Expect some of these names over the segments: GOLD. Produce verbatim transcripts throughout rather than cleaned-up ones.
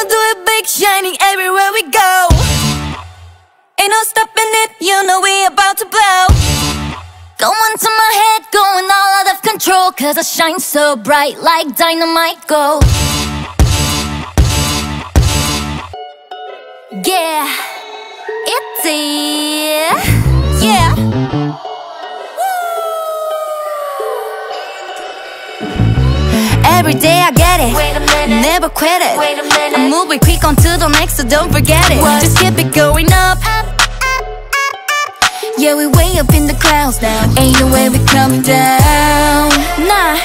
gonna do it big, shining everywhere we go. Ain't no stopping it, you know we about to blow. Going to my head, going all out of control, cause I shine so bright like dynamite gold. Yeah, it's it. Yeah. Every day I get it, wait a minute, never quit it. Wait a minute, I'm moving quick on to the next, so don't forget it. What? Just keep it going up, up, up, up, up. Yeah, we way up in the clouds now. Ain't no way we come down. Nah.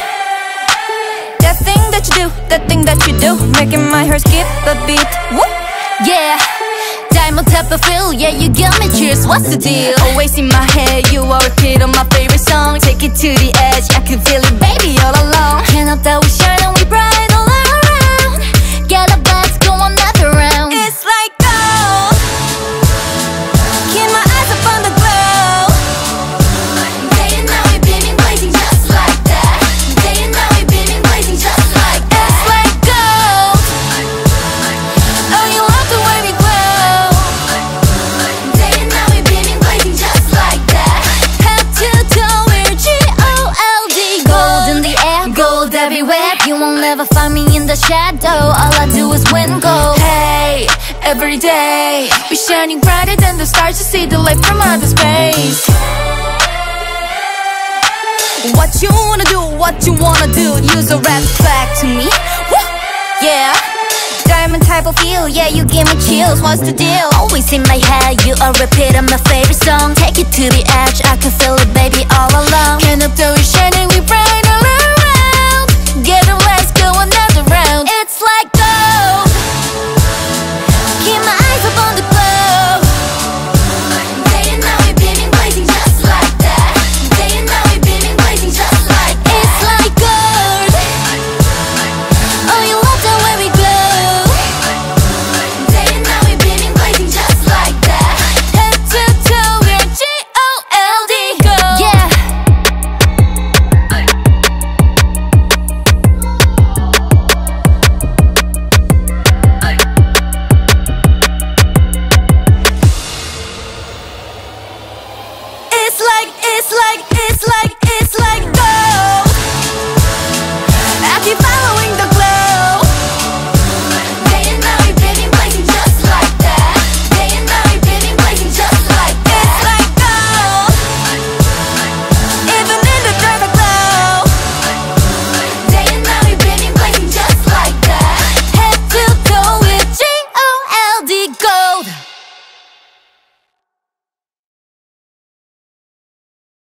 That thing that you do, that thing that you do, making my heart skip a beat. Woo. Yeah, diamond type of feel, yeah, you give me cheers, what's the deal? Always in my head, you are a repeat of my favorite song. Take it to the edge, I can feel it, baby, all along. Can't help that we shine and we bright all around. Get a blast, go another round. It's like gold. Keep my eyes up on the glow. Day and night we beaming, blazing just like that. Day and night we beaming, blazing just like that. It's like gold. Oh, you love the way we glow. Day and night we beaming, blazing just like that. Head to toe, we're G O L D. Gold in the air, gold everywhere. You won't ever find me in the shadow. All I do is win gold. Hey, every day we're shining brighter than the stars. You see the light from outer space. What you wanna do, what you wanna do, use a rap back to me. Woo! Yeah, diamond type of feel, yeah, you give me chills, what's the deal? Always in my head, you are a repeat of my favorite song. Take it to the edge, I can feel it, baby, all along. Can't help that we're shining, we bright around.